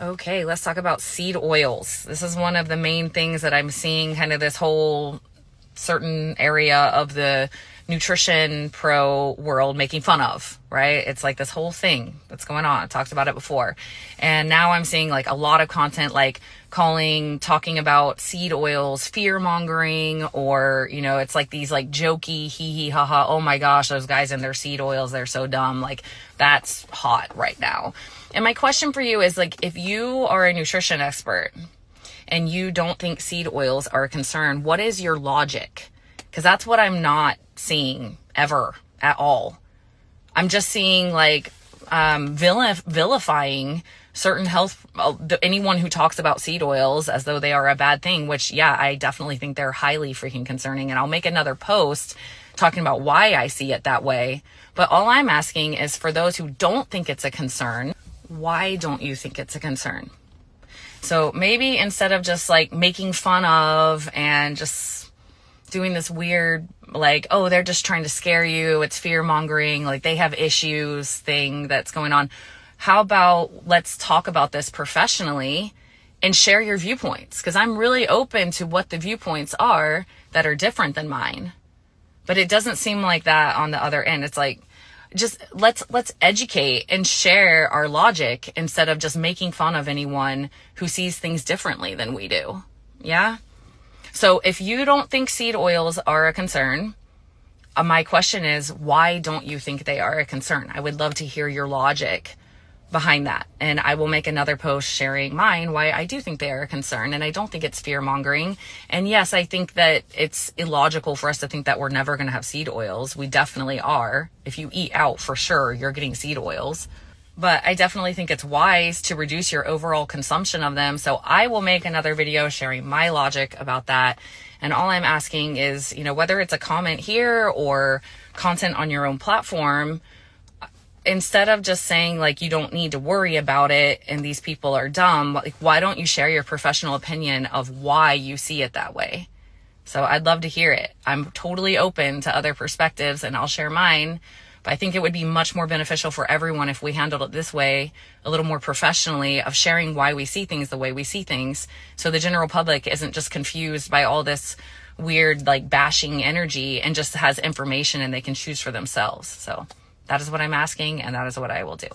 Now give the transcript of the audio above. Okay, let's talk about seed oils. This is one of the main things that I'm seeing, kind of this whole certain area of the nutrition pro world making fun of, right? It's like this whole thing that's going on. I talked about it before. And now I'm seeing like a lot of content like talking about seed oils, fear mongering, or, you know, it's like these like jokey, hee hee ha ha, oh my gosh, those guys and their seed oils, they're so dumb. Like that's hot right now. And my question for you is like, if you are a nutrition expert and you don't think seed oils are a concern, what is your logic? Because that's what I'm not seeing ever at all. I'm just seeing like vilifying certain health, anyone who talks about seed oils as though they are a bad thing, which, yeah, I definitely think they're highly freaking concerning. And I'll make another post talking about why I see it that way. But all I'm asking is for those who don't think it's a concern, why don't you think it's a concern? So maybe instead of just like making fun of and just doing this weird, like, oh, they're just trying to scare you, it's fear mongering, like they have issues thing that's going on. How about let's talk about this professionally and share your viewpoints? Because I'm really open to what the viewpoints are that are different than mine. But it doesn't seem like that on the other end. It's like, just let's educate and share our logic instead of just making fun of anyone who sees things differently than we do. Yeah. So if you don't think seed oils are a concern, my question is, why don't you think they are a concern? I would love to hear your logic behind that. And I will make another post sharing mine, why I do think they are a concern. And I don't think it's fear mongering. And yes, I think that it's illogical for us to think that we're never going to have seed oils. We definitely are. If you eat out, for sure, you're getting seed oils. But I definitely think it's wise to reduce your overall consumption of them. So I will make another video sharing my logic about that. And all I'm asking is, you know, whether it's a comment here or content on your own platform, instead of just saying like, you don't need to worry about it and these people are dumb, like, why don't you share your professional opinion of why you see it that way? So I'd love to hear it. I'm totally open to other perspectives and I'll share mine. I think it would be much more beneficial for everyone if we handled it this way, a little more professionally, of sharing why we see things the way we see things. So the general public isn't just confused by all this weird, like, bashing energy and just has information and they can choose for themselves. So that is what I'm asking and that is what I will do.